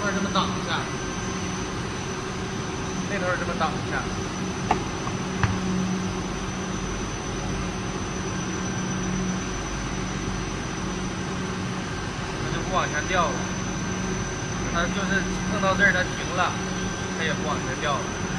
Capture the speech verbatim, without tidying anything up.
块这么挡一下，那头这么挡一下。 不往下掉了，它就是碰到这儿，它停了，它也不往下掉了。